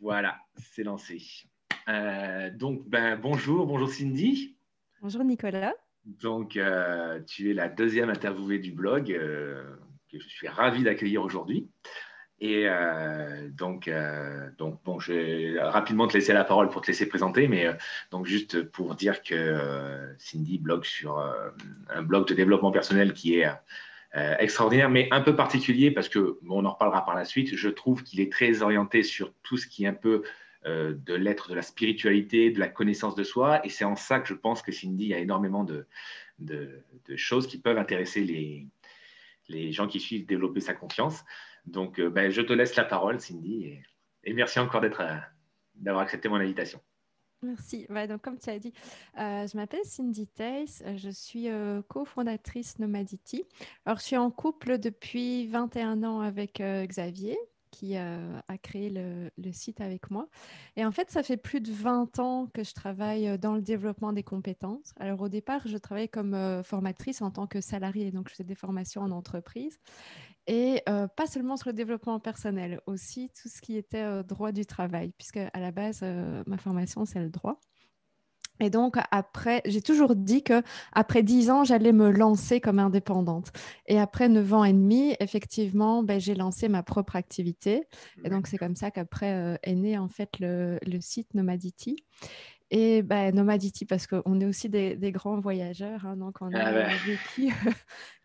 Voilà, c'est lancé. Donc, bonjour Cindy. Bonjour Nicolas. Donc, tu es la deuxième interviewée du blog que je suis ravi d'accueillir aujourd'hui. Et donc, je vais rapidement te laisser la parole pour te laisser présenter, mais donc juste pour dire que Cindy blogue sur un blog de développement personnel qui est extraordinaire, mais un peu particulier parce que, bon, on en reparlera par la suite, je trouve qu'il est très orienté sur tout ce qui est un peu de l'être, de la spiritualité, de la connaissance de soi, et c'est en ça que je pense que Cindy a énormément de choses qui peuvent intéresser les gens qui suivent Développer sa Confiance. Donc, je te laisse la parole, Cindy, et merci encore d'avoir accepté mon invitation. Merci. Ouais, donc, comme tu as dit, je m'appelle Cindy Theys, je suis cofondatrice Nomadity. Alors, je suis en couple depuis 21 ans avec Xavier, qui a créé le site avec moi. Et en fait, ça fait plus de 20 ans que je travaille dans le développement des compétences. Alors, au départ, je travaillais comme formatrice en tant que salariée, donc je faisais des formations en entreprise. Et pas seulement sur le développement personnel, aussi tout ce qui était droit du travail, puisque à la base, ma formation, c'est le droit. Et donc, après, j'ai toujours dit qu'après 10 ans, j'allais me lancer comme indépendante. Et après 9 ans et demi, effectivement, j'ai lancé ma propre activité. Et donc, c'est comme ça qu'après est né en fait le site Nomadity. Et Nomadity, parce qu'on est aussi des grands voyageurs, hein, donc on a vécu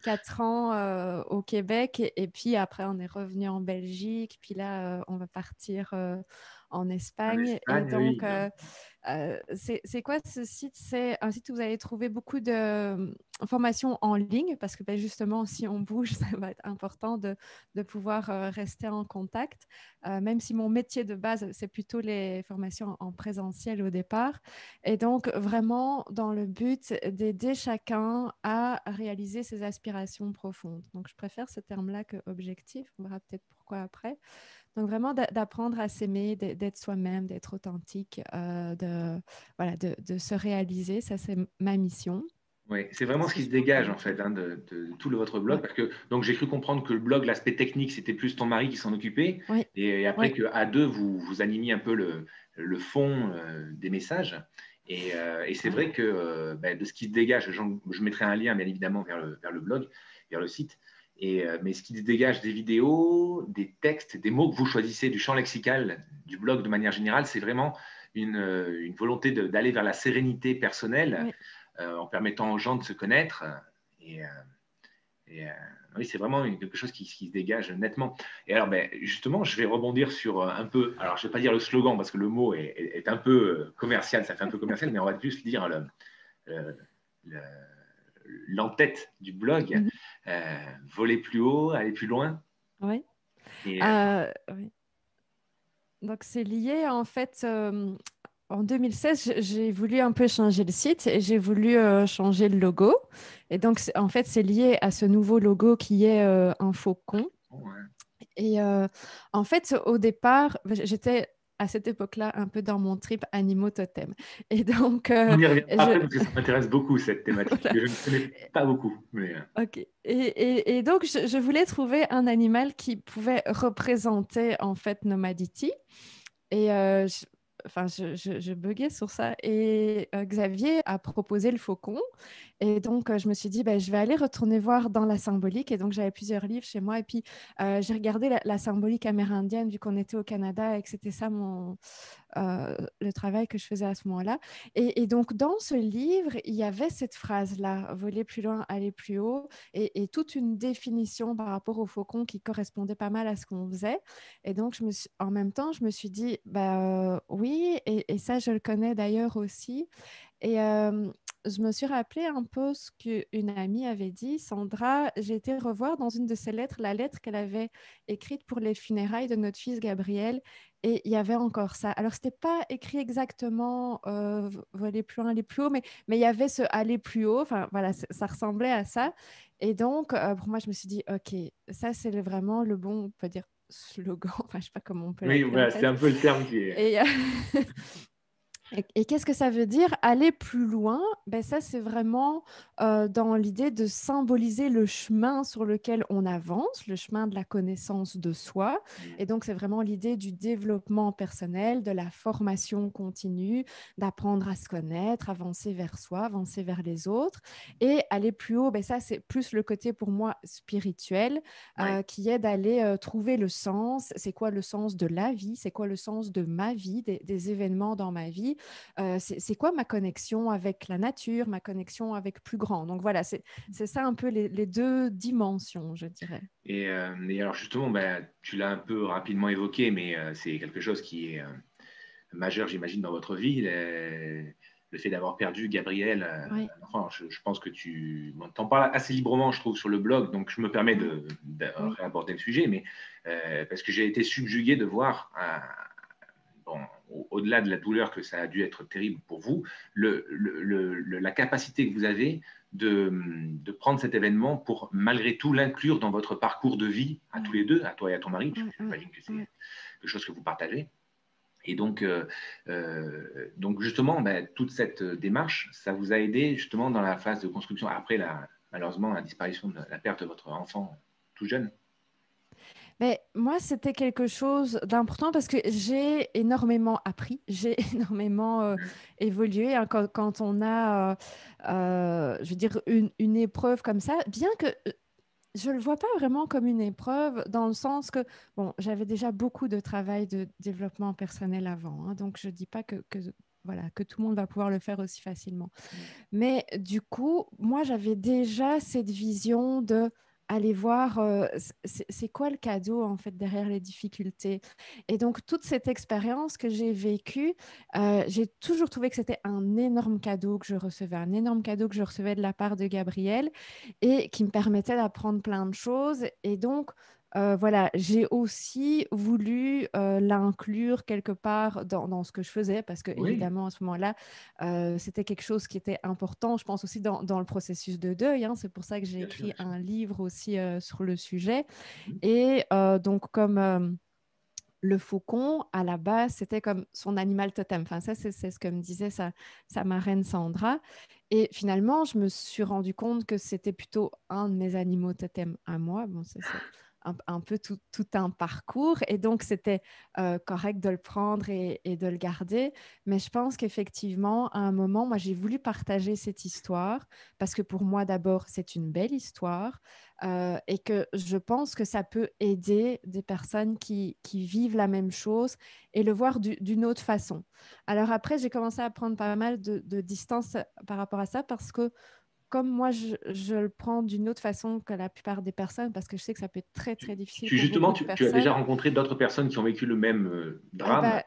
4 ans au Québec, et puis après on est revenu en Belgique, puis là on va partir en Espagne. En Espagne, et donc, oui. C'est quoi ce site? C'est un site où vous allez trouver beaucoup de formations en ligne, parce que justement, si on bouge, ça va être important de pouvoir rester en contact, même si mon métier de base, c'est plutôt les formations en présentiel au départ. Et donc, vraiment, dans le but d'aider chacun à réaliser ses aspirations profondes. Donc, je préfère ce terme-là que objectif. On verra peut-être pourquoi après. Donc, vraiment, d'apprendre à s'aimer, d'être soi-même, d'être authentique, de se réaliser. Ça, c'est ma mission. Oui, c'est vraiment ce qui se dégage, en fait, hein, de tout votre blog. Ouais. Parce que, donc, j'ai cru comprendre que le blog, l'aspect technique, c'était plus ton mari qui s'en occupait. Ouais. Et après, ouais, qu'à deux, vous animiez un peu le fond des messages. Et c'est vrai que de ce qui se dégage, je mettrai un lien, bien évidemment, vers le blog, vers le site. Mais ce qui se dégage des vidéos, des textes, des mots que vous choisissez, du champ lexical, du blog de manière générale, c'est vraiment une volonté d'aller vers la sérénité personnelle, oui, en permettant aux gens de se connaître. Oui, c'est vraiment quelque chose qui se dégage nettement. Et alors, justement, je vais rebondir sur un peu… Alors, je ne vais pas dire le slogan parce que le mot est un peu commercial, ça fait un peu commercial, mais on va plus dire l'entête du blog, voler plus haut, aller plus loin. Oui. Oui. Donc, c'est lié en fait… En 2016, j'ai voulu un peu changer le site et j'ai voulu changer le logo. Et donc, en fait, c'est lié à ce nouveau logo qui est un faucon. Ouais. Et en fait, au départ, j'étais… à cette époque-là, un peu dans mon trip animaux totem. Et donc, on y revient après parce que ça m'intéresse beaucoup, cette thématique. Voilà. Que je ne connais pas beaucoup. Mais… OK. Et donc, je voulais trouver un animal qui pouvait représenter, en fait, Nomadity. Et je buguais sur ça. Et Xavier a proposé le faucon. Et donc, je me suis dit, je vais aller retourner voir dans la symbolique. Et donc, j'avais plusieurs livres chez moi. Et puis, j'ai regardé la symbolique amérindienne, vu qu'on était au Canada et que c'était ça le travail que je faisais à ce moment-là. Et donc, dans ce livre, il y avait cette phrase-là, « Voler plus loin, aller plus haut », et toute une définition par rapport au faucon qui correspondait pas mal à ce qu'on faisait. Et donc, en même temps, je me suis dit, oui, et ça, je le connais d'ailleurs aussi. Et je me suis rappelé un peu ce qu'une amie avait dit. Sandra, j'ai été revoir dans une de ses lettres, la lettre qu'elle avait écrite pour les funérailles de notre fils Gabriel. Et il y avait encore ça. Alors, ce n'était pas écrit exactement voler plus loin, aller plus haut, mais il y avait ce aller plus haut. Enfin, voilà, ça ressemblait à ça. Et donc, pour moi, je me suis dit, OK, ça, c'est vraiment le bon, on peut dire, slogan. Enfin, je ne sais pas comment on peut l'appeler. Oui, c'est un peu le terme qui est… Et qu'est-ce que ça veut dire aller plus loin? Ben ça, c'est vraiment dans l'idée de symboliser le chemin sur lequel on avance, le chemin de la connaissance de soi. Et donc, c'est vraiment l'idée du développement personnel, de la formation continue, d'apprendre à se connaître, avancer vers soi, avancer vers les autres. Et aller plus haut, ben ça, c'est plus le côté pour moi spirituel qui est d'aller trouver le sens. C'est quoi le sens de la vie? C'est quoi le sens de ma vie, des événements dans ma vie? C'est quoi ma connexion avec la nature, ma connexion avec plus grand? Donc voilà, c'est ça un peu les deux dimensions, je dirais. Et alors justement, tu l'as un peu rapidement évoqué, mais c'est quelque chose qui est majeur, j'imagine, dans votre vie. Le fait d'avoir perdu Gabriel, enfin, je pense que t'en parles assez librement, je trouve, sur le blog, donc je me permets de réaborder le sujet, mais parce que j'ai été subjugué de voir... au-delà de la douleur que ça a dû être terrible pour vous, la capacité que vous avez de prendre cet événement pour malgré tout l'inclure dans votre parcours de vie à tous les deux, à toi et à ton mari, j'imagine que c'est quelque chose que vous partagez. Et donc justement, toute cette démarche, ça vous a aidé justement dans la phase de construction, après malheureusement la disparition, la perte de votre enfant tout jeune. Mais moi, c'était quelque chose d'important parce que j'ai énormément appris, j'ai énormément évolué. Hein, quand on a, je veux dire, une épreuve comme ça, bien que... Je ne le vois pas vraiment comme une épreuve dans le sens que bon, j'avais déjà beaucoup de travail de développement personnel avant, hein, donc je ne dis pas que tout le monde va pouvoir le faire aussi facilement. Mais du coup, moi, j'avais déjà cette vision de... aller voir c'est quoi le cadeau en fait derrière les difficultés. Et donc toute cette expérience que j'ai vécue, j'ai toujours trouvé que c'était un énorme cadeau que je recevais, de la part de Gabriel et qui me permettait d'apprendre plein de choses. Et donc j'ai aussi voulu l'inclure quelque part dans ce que je faisais parce que, évidemment, à ce moment-là, c'était quelque chose qui était important. Je pense aussi dans le processus de deuil. Hein, c'est pour ça que j'ai écrit un livre aussi sur le sujet. Et donc, comme... le faucon, à la base, c'était comme son animal totem. Enfin, ça, c'est ce que me disait sa marraine Sandra. Et finalement, je me suis rendu compte que c'était plutôt un de mes animaux totem à moi. Bon, ça, c'est un peu tout un parcours. Et donc, c'était correct de le prendre et de le garder. Mais je pense qu'effectivement, à un moment, moi, j'ai voulu partager cette histoire parce que pour moi, d'abord, c'est une belle histoire. Et que je pense que ça peut aider des personnes qui vivent la même chose et le voir d'une autre façon. Alors après, j'ai commencé à prendre pas mal de distance par rapport à ça parce que comme moi, je le prends d'une autre façon que la plupart des personnes parce que je sais que ça peut être très, très difficile. Justement, tu as déjà rencontré d'autres personnes qui ont vécu le même drame.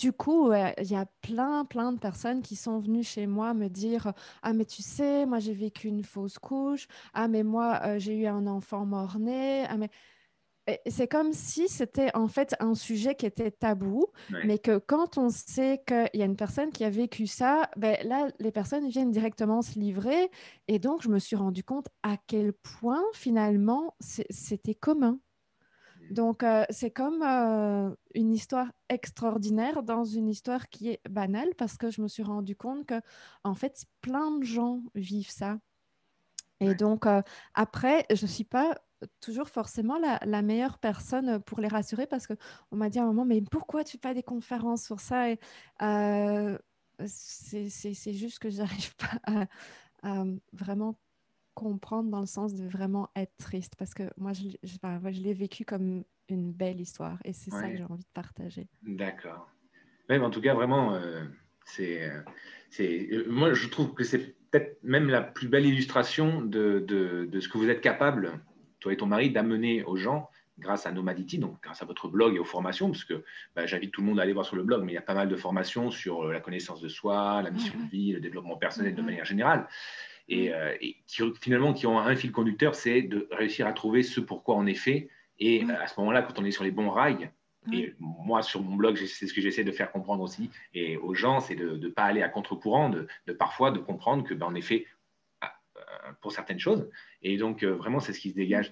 Du coup, il y a plein de personnes qui sont venues chez moi me dire « Ah, mais tu sais, moi, j'ai vécu une fausse couche. Ah, mais moi, j'ai eu un enfant mort-né. Ah, mais... » C'est comme si c'était en fait un sujet qui était tabou, mais que quand on sait qu'il y a une personne qui a vécu ça, là, les personnes viennent directement se livrer. Et donc, je me suis rendu compte à quel point, finalement, c'était commun. Donc, c'est comme une histoire extraordinaire dans une histoire qui est banale parce que je me suis rendu compte que, en fait, plein de gens vivent ça. Et donc, après, je ne suis pas toujours forcément la meilleure personne pour les rassurer parce qu'on m'a dit à un moment « Mais pourquoi tu ne fais pas des conférences sur ça ?» C'est juste que je n'arrive pas à vraiment comprendre dans le sens de vraiment être triste parce que moi je l'ai vécu comme une belle histoire et c'est ça que j'ai envie de partager. D'accord. Ouais, en tout cas vraiment moi je trouve que c'est peut-être même la plus belle illustration de ce que vous êtes capable, toi et ton mari, d'amener aux gens grâce à Nomadity, donc grâce à votre blog et aux formations, parce que j'invite tout le monde à aller voir sur le blog, mais il y a pas mal de formations sur la connaissance de soi, la mission de vie, le développement personnel de manière générale. Et qui ont un fil conducteur, c'est de réussir à trouver ce pourquoi on est fait. Et à ce moment-là, quand on est sur les bons rails, et moi sur mon blog, c'est ce que j'essaie de faire comprendre aussi et aux gens, c'est de ne pas aller à contre-courant, de parfois de comprendre que on est fait pour certaines choses. Et donc vraiment, c'est ce qui se dégage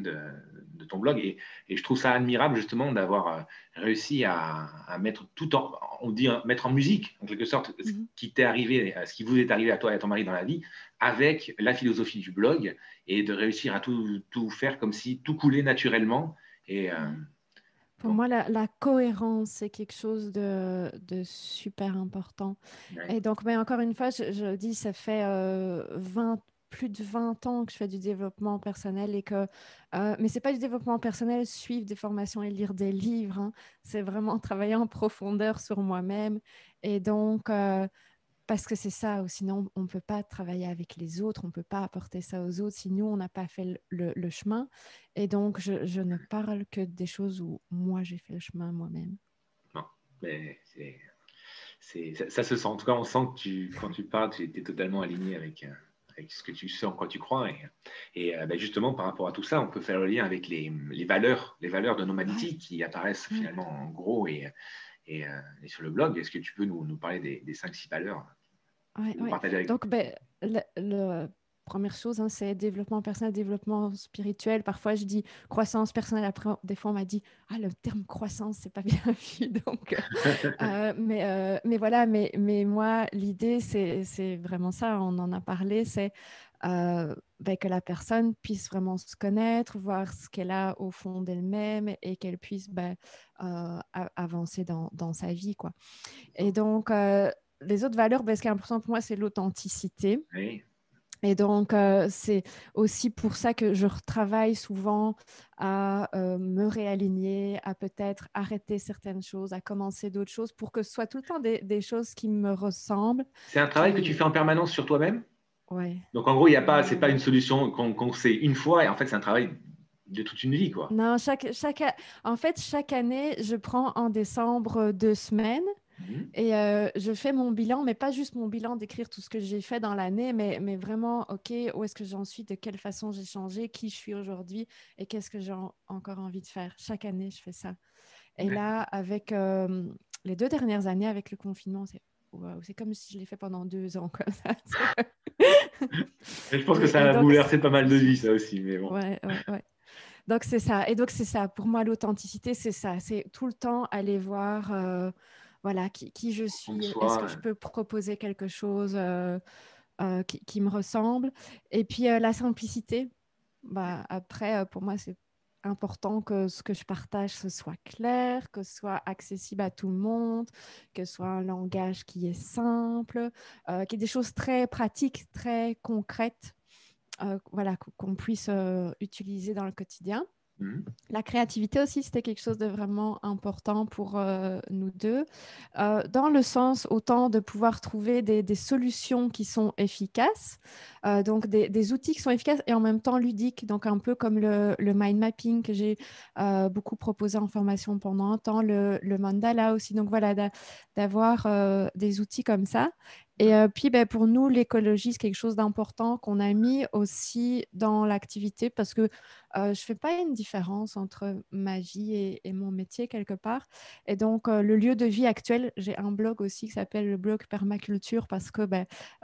de ton blog, et je trouve ça admirable justement d'avoir réussi à mettre tout en, on dit mettre en musique en quelque sorte ce qui t'est arrivé, ce qui vous est arrivé à toi et à ton mari dans la vie, avec la philosophie du blog, et de réussir à tout faire comme si tout coulait naturellement. Et pour moi, la cohérence, c'est quelque chose de super important. Ouais. Et donc, mais encore une fois, je dis, ça fait plus de 20 ans que je fais du développement personnel, et que, mais ce n'est pas du développement personnel, suivre des formations et lire des livres, hein. C'est vraiment travailler en profondeur sur moi-même. Et donc, parce que c'est ça, sinon on ne peut pas travailler avec les autres, on ne peut pas apporter ça aux autres si nous, on n'a pas fait le chemin. Et donc, je ne parle que des choses où moi, j'ai fait le chemin moi-même. Non, mais ça se sent. En tout cas, on sent que quand tu parles, tu es totalement aligné avec ce que tu sais, en quoi tu crois. Et ben justement, par rapport à tout ça, on peut faire le lien avec les valeurs de Nomadity qui apparaissent finalement en gros et sur le blog. Est-ce que tu peux nous parler des 5-6 valeurs? Oui. Partager avec... Donc, la première chose, hein, c'est développement personnel, développement spirituel. Parfois, je dis croissance personnelle. Après, des fois, on m'a dit « Ah, le terme croissance, c'est pas bien vu. » Donc, mais voilà, mais moi, l'idée, c'est vraiment ça. On en a parlé, c'est que la personne puisse vraiment se connaître, voir ce qu'elle a au fond d'elle-même, et qu'elle puisse avancer dans sa vie, quoi. Et donc, les autres valeurs, ce qui est important pour moi, c'est l'authenticité. Oui. Et donc, c'est aussi pour ça que je retravaille souvent à me réaligner, à peut-être arrêter certaines choses, à commencer d'autres choses, pour que ce soit tout le temps des choses qui me ressemblent. C'est un travail que tu fais en permanence sur toi-même ? Ouais. Donc, en gros, ce n'est pas une solution qu'on sait une fois. Et en fait, c'est un travail de toute une vie, quoi. Non, chaque année, je prends en décembre 2 semaines. Et je fais mon bilan, mais pas juste mon bilan d'écrire tout ce que j'ai fait dans l'année, mais vraiment, OK, où est-ce que j'en suis, de quelle façon j'ai changé, qui je suis aujourd'hui, et qu'est-ce que j'ai encore envie de faire. Chaque année, je fais ça. Et là, avec les 2 dernières années, avec le confinement, c'est comme si je l'ai fait pendant 2 ans, comme ça. Je pense que ça a bouleversé pas mal de vie, ça aussi, mais bon. Ouais. Donc, c'est ça. Et donc, c'est ça. Pour moi, l'authenticité, c'est ça. C'est tout le temps aller voir... Voilà, qui je suis, est-ce que je peux proposer quelque chose qui me ressemble. Et puis, la simplicité, après, pour moi, c'est important que ce que je partage, ce soit clair, que ce soit accessible à tout le monde, que ce soit un langage qui est simple, qu'il y ait des choses très pratiques, très concrètes, qu'on puisse utiliser dans le quotidien. La créativité aussi, c'était quelque chose de vraiment important pour nous deux, dans le sens autant de pouvoir trouver des solutions qui sont efficaces, donc des outils qui sont efficaces et en même temps ludiques, donc un peu comme le mind mapping que j'ai beaucoup proposé en formation pendant un temps, le mandala aussi, donc voilà, d'avoir des outils comme ça. Et puis, pour nous, l'écologie, c'est quelque chose d'important qu'on a mis aussi dans l'activité, parce que je ne fais pas une différence entre ma vie et mon métier quelque part. Et donc, le lieu de vie actuel, j'ai un blog aussi qui s'appelle le blog permaculture, parce que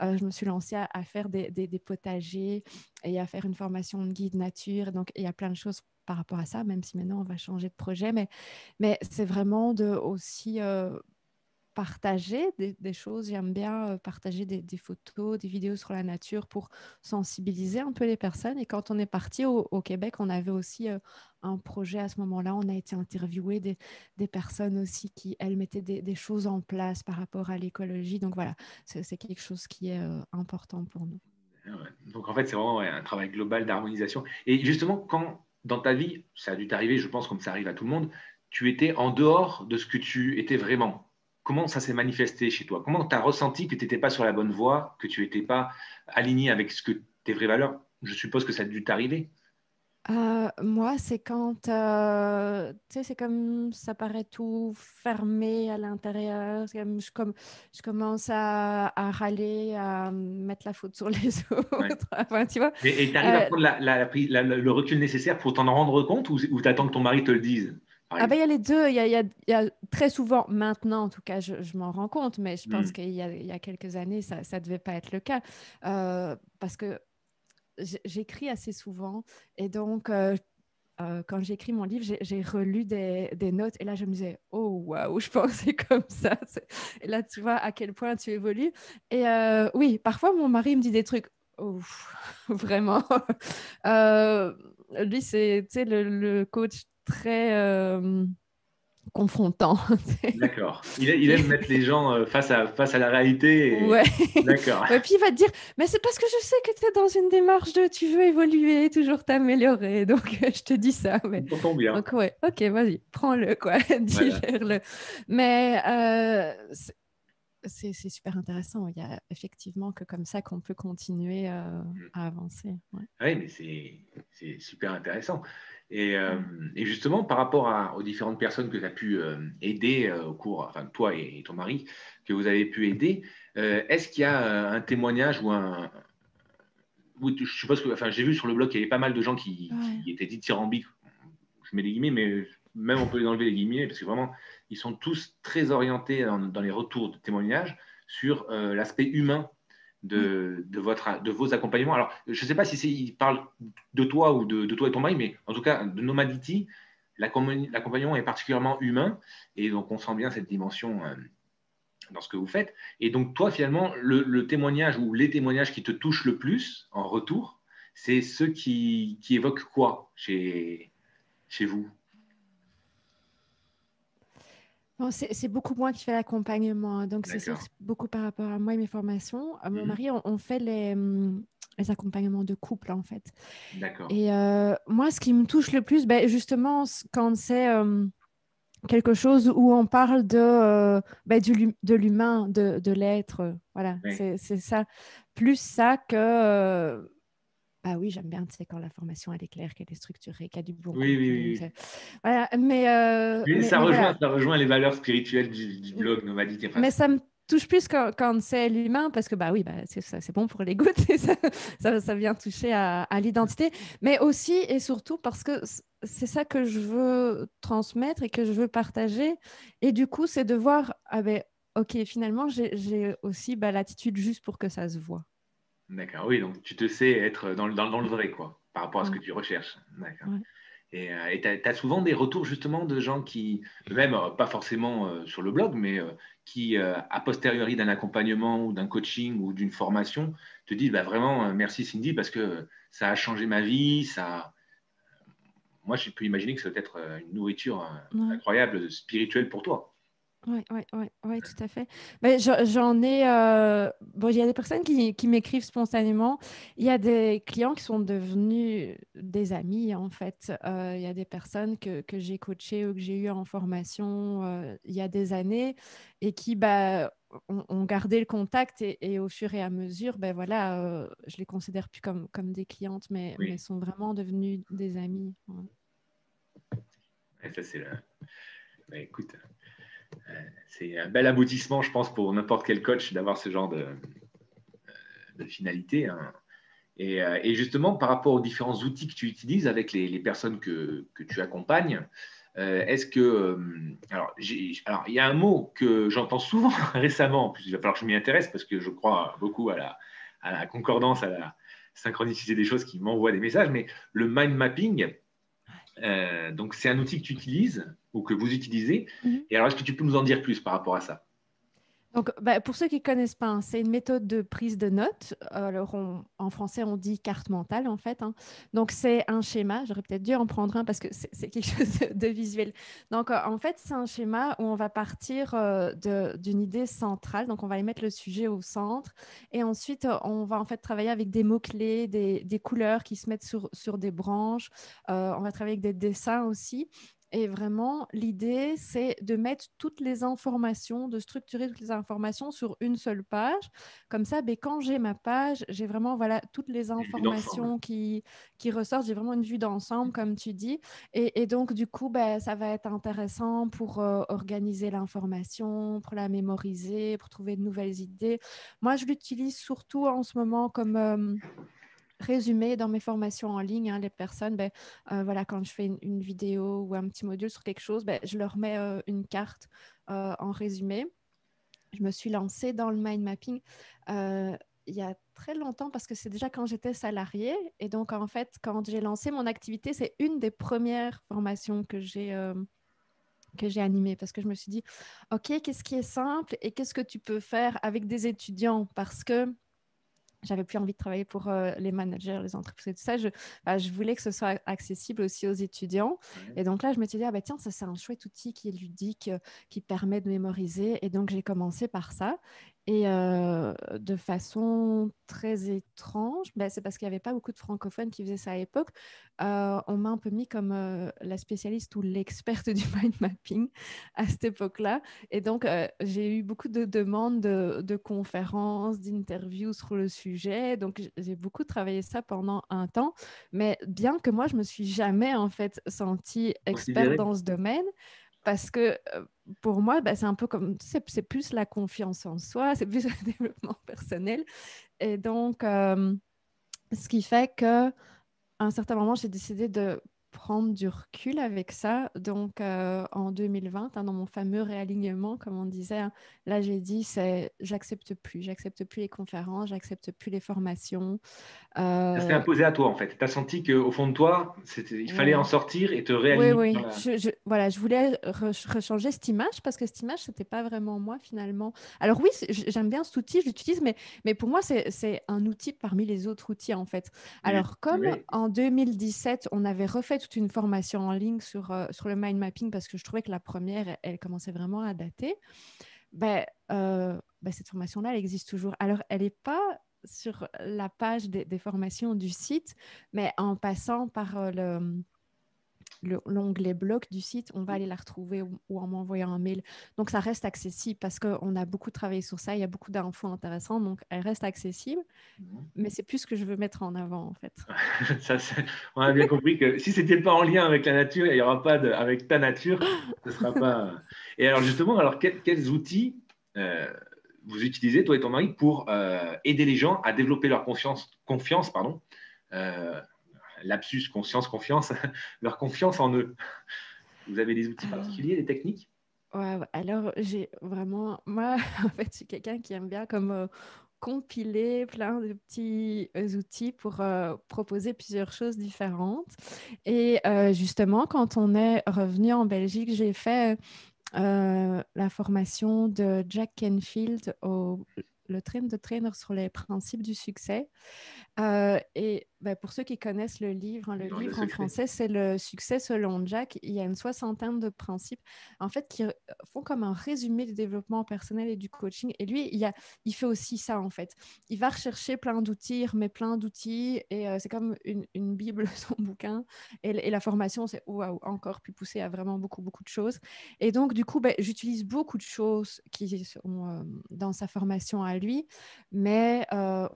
je me suis lancée à faire des potagers et à faire une formation de guide nature. Donc, il y a plein de choses par rapport à ça, même si maintenant, on va changer de projet. Mais c'est vraiment aussi... partager des choses. J'aime bien partager des photos, des vidéos sur la nature pour sensibiliser un peu les personnes. Et quand on est parti au Québec, on avait aussi un projet à ce moment-là. On a été interviewé des personnes aussi qui, elles, mettaient des choses en place par rapport à l'écologie. Donc voilà, c'est quelque chose qui est important pour nous. Donc en fait, c'est vraiment un travail global d'harmonisation. Et justement, quand dans ta vie, ça a dû t'arriver, je pense comme ça arrive à tout le monde, tu étais en dehors de ce que tu étais vraiment. Comment ça s'est manifesté chez toi? Comment tu as ressenti que tu n'étais pas sur la bonne voie, que tu n'étais pas aligné avec tes vraies valeurs? Je suppose que ça a dû t'arriver. Moi, c'est quand, c'est comme ça paraît tout fermé à l'intérieur. Je commence à râler, à mettre la faute sur les autres. Ouais. Enfin, tu vois. Et tu arrives à prendre le recul nécessaire pour t'en rendre compte, ou tu attends que ton mari te le dise? Ah ben, il y a les deux, il y a très souvent, maintenant en tout cas, je m'en rends compte, mais je pense qu'il y a quelques années, ça ne devait pas être le cas, parce que j'écris assez souvent, et donc quand j'ai écrit mon livre, j'ai relu des notes et là, je me disais « Oh, waouh, je pensais comme ça !» Et là, tu vois à quel point tu évolues. Et oui, parfois, mon mari me dit des trucs « Ouf, vraiment !» Lui, c'est le coach très... confrontant. D'accord. Il aime mettre les gens face à la réalité. Et... Ouais. D'accord. Et puis il va te dire, mais c'est parce que je sais que tu es dans une démarche de tu veux évoluer, toujours t'améliorer. Donc je te dis ça. Mais... On t'entend bien. Donc ouais, ok, vas-y, prends-le, quoi. Digère-le. Voilà. Mais c'est super intéressant. Il y a effectivement que comme ça qu'on peut continuer à avancer. Ouais. Oui, mais c'est super intéressant. Et justement, par rapport aux différentes personnes que tu as pu aider au cours, enfin toi et ton mari, que vous avez pu aider, est-ce qu'il y a un témoignage ou un... Je suppose que, enfin, j'ai vu sur le blog qu'il y avait pas mal de gens qui étaient dithyrambiques. Je mets des guillemets, mais même on peut les enlever les guillemets, parce que vraiment, ils sont tous très orientés dans les retours de témoignages sur l'aspect humain de vos accompagnements. Alors, je ne sais pas si il parle de toi ou de toi et ton mari, mais en tout cas, de Nomadity, l'accompagnement est particulièrement humain et donc on sent bien cette dimension dans ce que vous faites. Et donc, toi, finalement, le témoignage ou les témoignages qui te touchent le plus en retour, c'est ceux qui évoquent quoi chez vous ? Bon, c'est beaucoup moi qui fais l'accompagnement, donc c'est beaucoup par rapport à moi et mes formations. Mon mari, on fait les accompagnements de couple en fait. D'accord. Et moi, ce qui me touche le plus, justement, quand c'est quelque chose où on parle de l'humain, de l'être, voilà, oui. C'est ça. Plus ça que... Ah oui, j'aime bien, tu sais, quand la formation elle est claire, qu'elle est structurée, qu'elle a du bon. Oui. Voilà, mais ça rejoint les valeurs spirituelles du blog Nomadity. Enfin, mais ça me touche plus quand c'est l'humain, parce que c'est bon pour les gouttes, et ça vient toucher à l'identité, mais aussi et surtout parce que c'est ça que je veux transmettre et que je veux partager, et du coup c'est de voir, ok, finalement j'ai aussi l'attitude juste pour que ça se voit. D'accord, oui, donc tu te sais être dans le vrai, quoi, par rapport à ce que tu recherches. D'accord. Ouais. Et tu as souvent des retours, justement, de gens qui, même pas forcément sur le blog, mais qui, a posteriori d'un accompagnement ou d'un coaching ou d'une formation, te disent vraiment merci Cindy, parce que ça a changé ma vie, ça... Moi, je peux imaginer que c'est peut-être une nourriture incroyable, spirituelle pour toi. Oui, tout à fait. Mais j'en ai... Bon, il y a des personnes qui m'écrivent spontanément. Il y a des clients qui sont devenus des amis, en fait. Il y a des personnes que j'ai coachées ou que j'ai eues en formation il y a des années et qui ont gardé le contact et au fur et à mesure, je les considère plus comme des clientes, mais sont vraiment devenues des amis. Ouais. Et ça, c'est là. Écoute... C'est un bel aboutissement, je pense, pour n'importe quel coach d'avoir ce genre de finalité. Hein. Et justement, par rapport aux différents outils que tu utilises avec les personnes que tu accompagnes, est-ce que... Alors, il y a un mot que j'entends souvent récemment, en plus, il va falloir que je m'y intéresse parce que je crois beaucoup à la concordance, à la synchronicité des choses qui m'envoient des messages, mais le mind mapping... donc, c'est un outil que tu utilises ou que vous utilisez. Et alors, est-ce que tu peux nous en dire plus par rapport à ça? Donc, pour ceux qui ne connaissent pas, hein, c'est une méthode de prise de notes. Alors, en français, on dit carte mentale, en fait. Hein. Donc, c'est un schéma. J'aurais peut-être dû en prendre un parce que c'est quelque chose de visuel. Donc, en fait, c'est un schéma où on va partir d'une idée centrale. Donc, on va y mettre le sujet au centre. Et ensuite, on va en fait travailler avec des mots-clés, des couleurs qui se mettent sur des branches. On va travailler avec des dessins aussi. Et vraiment, l'idée, c'est de mettre toutes les informations, de structurer toutes les informations sur une seule page. Comme ça, quand j'ai ma page, j'ai vraiment toutes les informations qui ressortent. J'ai vraiment une vue d'ensemble, comme tu dis. Et donc, du coup, ça va être intéressant pour organiser l'information, pour la mémoriser, pour trouver de nouvelles idées. Moi, je l'utilise surtout en ce moment comme... résumé dans mes formations en ligne, hein, les personnes, quand je fais une vidéo ou un petit module sur quelque chose, je leur mets une carte en résumé. Je me suis lancée dans le mind mapping il y a très longtemps parce que c'est déjà quand j'étais salariée. Et donc, en fait, quand j'ai lancé mon activité, c'est une des premières formations que j'ai animée parce que je me suis dit, OK, qu'est-ce qui est simple et qu'est-ce que tu peux faire avec des étudiants? Parce que j'avais plus envie de travailler pour les managers, les entreprises et tout ça. Je voulais que ce soit accessible aussi aux étudiants. Et donc là, je me suis dit, ah bah tiens, ça c'est un chouette outil qui est ludique, qui permet de mémoriser. Et donc, j'ai commencé par ça. Et de façon très étrange, c'est parce qu'il n'y avait pas beaucoup de francophones qui faisaient ça à l'époque, on m'a un peu mis comme la spécialiste ou l'experte du mind mapping à cette époque-là. Et donc, j'ai eu beaucoup de demandes de conférences, d'interviews sur le sujet. Donc, j'ai beaucoup travaillé ça pendant un temps. Mais bien que moi, je ne me suis jamais en fait sentie experte dans ce domaine. Parce que pour moi, c'est un peu comme, c'est plus la confiance en soi, c'est plus le développement personnel. Et donc, ce qui fait qu'à un certain moment, j'ai décidé de prendre du recul avec ça. Donc, en 2020, dans mon fameux réalignement, comme on disait, là, j'ai dit, c'est j'accepte plus les conférences, j'accepte plus les formations. Ça s'est imposé à toi, en fait. Tu as senti qu'au fond de toi, il fallait en sortir et te réaligner. Oui, oui. Je voulais rechanger cette image parce que cette image, ce n'était pas vraiment moi, finalement. Alors oui, j'aime bien cet outil, je l'utilise, mais pour moi, c'est un outil parmi les autres outils, en fait. Alors, en 2017, on avait refait toute une formation en ligne sur le mind mapping parce que je trouvais que la première, elle commençait vraiment à dater. Cette formation-là, elle existe toujours. Alors, elle n'est pas sur la page des formations du site, mais en passant par l'onglet blog du site, on va aller la retrouver ou en m'envoyant un mail. Donc, ça reste accessible parce qu'on a beaucoup travaillé sur ça. Il y a beaucoup d'infos intéressantes, donc elle reste accessible. Mais c'est plus ce que je veux mettre en avant, en fait. On a bien compris que si ce n'était pas en lien avec la nature, il n'y aura pas avec ta nature, ce ne sera pas… Et alors, justement, quels outils vous utilisez, toi et ton mari, pour aider les gens à développer leur confiance, lapsus, confiance, leur confiance en eux. Vous avez des outils particuliers, des techniques ? Ouais, alors j'ai vraiment, moi en fait je suis quelqu'un qui aime bien comme compiler plein de petits outils pour proposer plusieurs choses différentes. Et justement quand on est revenu en Belgique, j'ai fait la formation de Jack Canfield le train de trainer sur les principes du succès. Pour ceux qui connaissent le livre, le livre en français, c'est Le succès selon Jack. Il y a une soixantaine de principes, en fait, qui font comme un résumé du développement personnel et du coaching. Et lui, il fait aussi ça, en fait. Il va rechercher plein d'outils, il remet plein d'outils. Et c'est comme une bible, son bouquin. Et la formation, c'est waouh, encore plus poussée à vraiment beaucoup, beaucoup de choses. Et donc, du coup, j'utilise beaucoup de choses qui sont dans sa formation à lui. Mais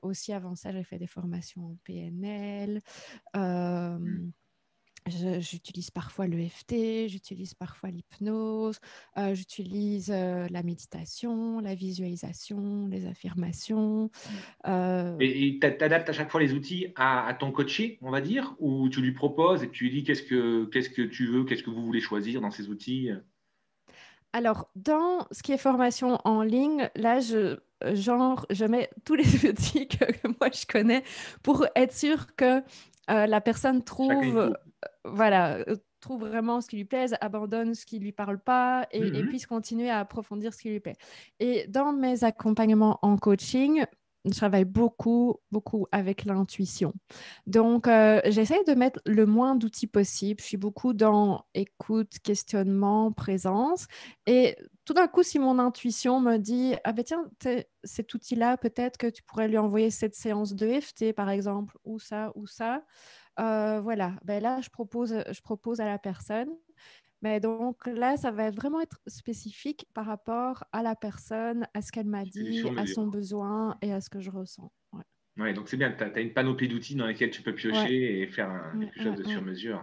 aussi, avant ça, j'ai fait des formations en PNL. J'utilise parfois l'EFT, j'utilise parfois l'hypnose, j'utilise la méditation, la visualisation, les affirmations. Et tu adaptes à chaque fois les outils à ton coaché, on va dire, ou tu lui proposes et tu lui dis qu'est-ce que tu veux, qu'est-ce que vous voulez choisir dans ces outils ? Alors, dans ce qui est formation en ligne, là, je mets tous les outils que moi je connais pour être sûre que la personne trouve vraiment ce qui lui plaise, abandonne ce qui ne lui parle pas et puisse continuer à approfondir ce qui lui plaît. Et dans mes accompagnements en coaching, je travaille beaucoup, beaucoup avec l'intuition. Donc, j'essaie de mettre le moins d'outils possible. Je suis beaucoup dans écoute, questionnement, présence. Et tout d'un coup, si mon intuition me dit « Ah ben tiens, cet outil-là, peut-être que tu pourrais lui envoyer cette séance de EFT, par exemple, ou ça. » là, je propose à la personne. Mais donc là, ça va vraiment être spécifique par rapport à la personne, à ce qu'elle m'a dit, à son besoin et à ce que je ressens. Ouais. Oui, donc c'est bien, tu as une panoplie d'outils dans lesquels tu peux piocher et faire quelque chose de sur mesure.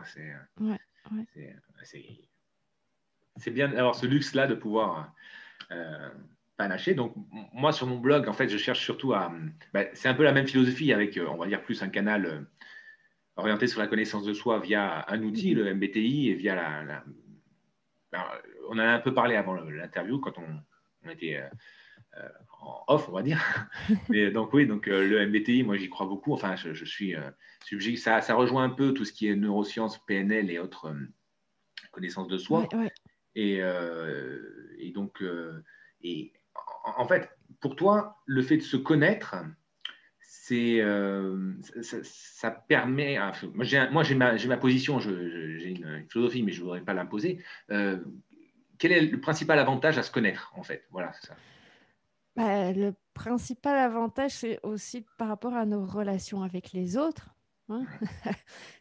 C'est bien d'avoir ce luxe-là de pouvoir panacher. Donc moi, sur mon blog, en fait, je cherche surtout à… c'est un peu la même philosophie avec, on va dire, plus un canal… orienté sur la connaissance de soi via un outil, le MBTI, et via on en a un peu parlé avant l'interview quand on était en off, on va dire. Mais donc oui, donc, le MBTI, moi j'y crois beaucoup. Enfin, je suis subjectif. Ça rejoint un peu tout ce qui est neurosciences, PNL et autres connaissances de soi. Ouais, ouais. Et donc, en fait, pour toi, le fait de se connaître, c'est, ça permet… Moi, j'ai ma position, j'ai une philosophie, mais je ne voudrais pas l'imposer. Quel est le principal avantage à se connaître, en fait? Voilà, c'est ça. Bah, le principal avantage, c'est aussi par rapport à nos relations avec les autres. Hein,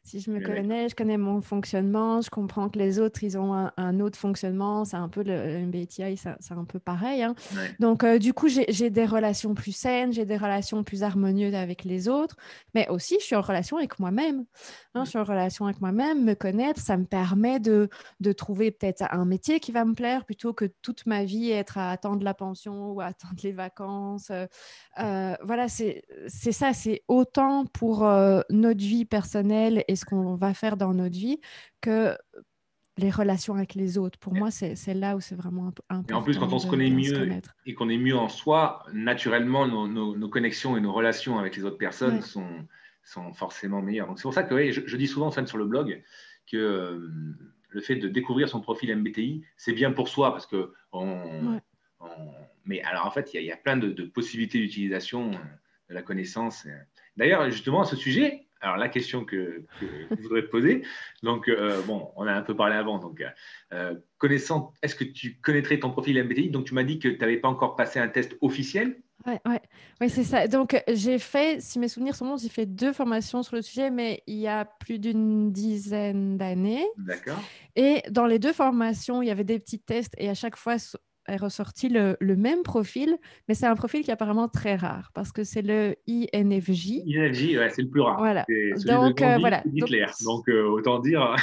si je me connais, je connais mon fonctionnement, je comprends que les autres, ils ont un autre fonctionnement. C'est un peu le MBTI, c'est un peu pareil. Hein. Ouais. Donc, du coup, j'ai des relations plus saines, j'ai des relations plus harmonieuses avec les autres, mais aussi, je suis en relation avec moi-même. Hein, ouais. Je suis en relation avec moi-même, me connaître, ça me permet de trouver peut-être un métier qui va me plaire plutôt que toute ma vie être à attendre la pension ou à attendre les vacances. Voilà, c'est ça, c'est autant pour notre vie personnelle et ce qu'on va faire dans notre vie que les relations avec les autres. Pour moi, c'est là où c'est vraiment important. Et en plus, quand on se connaît mieux et qu'on est mieux en soi, naturellement, nos connexions et nos relations avec les autres personnes sont forcément meilleures. Donc, c'est pour ça que je dis souvent sur le blog que le fait de découvrir son profil MBTI, c'est bien pour soi parce que mais alors, en fait, il y a plein de possibilités d'utilisation de la connaissance. D'ailleurs, justement, à ce sujet… Alors, la question que je voudrais te poser, donc, bon, on a un peu parlé avant, donc, connaissant, est-ce que tu connaîtrais ton profil MBTI? Donc, tu m'as dit que tu n'avais pas encore passé un test officiel. Oui, c'est ça. Donc, j'ai fait, si mes souvenirs sont bons, j'ai fait 2 formations sur le sujet, mais il y a plus d'une 10aine d'années. D'accord. Et dans les 2 formations, il y avait des petits tests et à chaque fois… est ressorti le même profil, mais c'est un profil qui est apparemment très rare parce que c'est le INFJ. INFJ, ouais, c'est le plus rare. Voilà. C'est donc voilà. Hitler. Donc autant dire.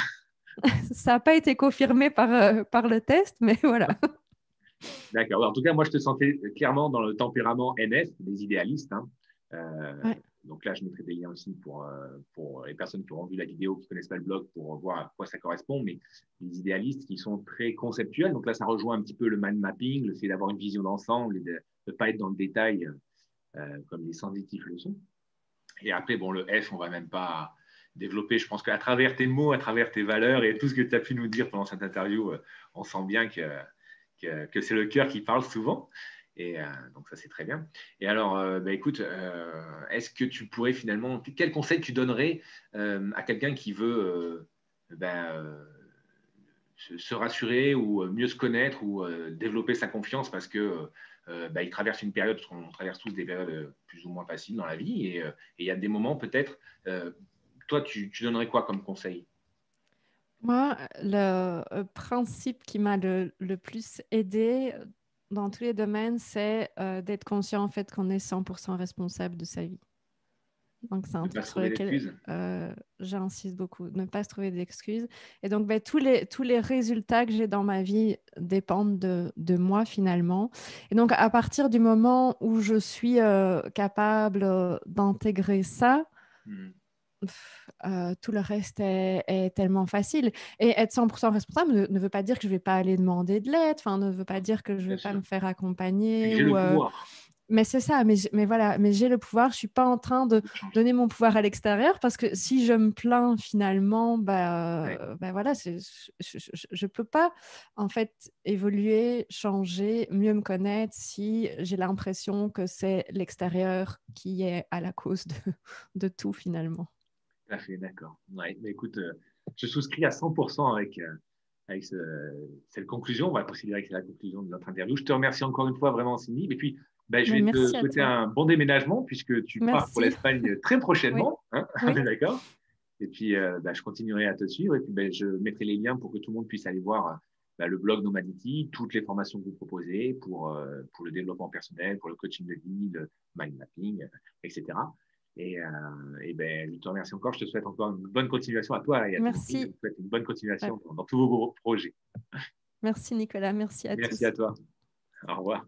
Ça n'a pas été confirmé par le test, mais voilà. D'accord. En tout cas, moi, je te sentais clairement dans le tempérament NF, les idéalistes. Hein. Donc là, je mettrai des liens aussi pour les personnes qui auront vu la vidéo, qui ne connaissent pas le blog, pour voir à quoi ça correspond. Mais les idéalistes qui sont très conceptuels. Donc là, ça rejoint un petit peu le mind mapping, le fait d'avoir une vision d'ensemble et de ne pas être dans le détail comme les sensitifs le sont. Et après, bon, le F, on ne va même pas développer. Je pense qu'à travers tes mots, à travers tes valeurs et tout ce que tu as pu nous dire pendant cette interview, on sent bien que c'est le cœur qui parle souvent. Et donc ça c'est très bien. Et alors écoute, est-ce que tu pourrais finalement, quel conseil tu donnerais à quelqu'un qui veut se rassurer ou mieux se connaître ou développer sa confiance parce que il traverse une période, parce qu'on traverse tous des périodes plus ou moins faciles dans la vie et il y a des moments peut-être, toi tu donnerais quoi comme conseil? Moi, le principe qui m'a le plus aidé dans tous les domaines, c'est d'être conscient en fait qu'on est 100% responsable de sa vie. Donc c'est un truc sur lequel j'insiste beaucoup, ne pas se trouver d'excuses. Et donc tous les résultats que j'ai dans ma vie dépendent de moi finalement. Et donc à partir du moment où je suis capable d'intégrer ça, tout le reste est tellement facile. Et être 100% responsable ne veut pas dire que je ne vais pas aller demander de l'aide, ne veut pas dire que je ne vais pas me faire accompagner. J'ai le pouvoir. Mais c'est ça, mais j'ai le pouvoir, je ne suis pas en train de donner mon pouvoir à l'extérieur parce que si je me plains finalement, voilà, je ne peux pas en fait évoluer, changer, mieux me connaître si j'ai l'impression que c'est l'extérieur qui est à la cause de tout finalement. Tout à fait, d'accord. Ouais, mais écoute, je souscris à 100% avec cette conclusion. On va considérer que c'est la conclusion de notre interview. Je te remercie encore une fois vraiment, Cindy. Et puis, je vais te souhaiter un bon déménagement puisque tu pars pour l'Espagne très prochainement. Oui. Hein, oui. D'accord. Et puis, je continuerai à te suivre. Et puis, je mettrai les liens pour que tout le monde puisse aller voir le blog Nomadity, toutes les formations que vous proposez pour le développement personnel, pour le coaching de vie, le mind mapping, etc. Et je te remercie encore. Je te souhaite encore une bonne continuation à toi. Et à merci. Je te souhaite une bonne continuation dans tous vos projets. Merci Nicolas. Merci à tous. Merci à toi. Au revoir.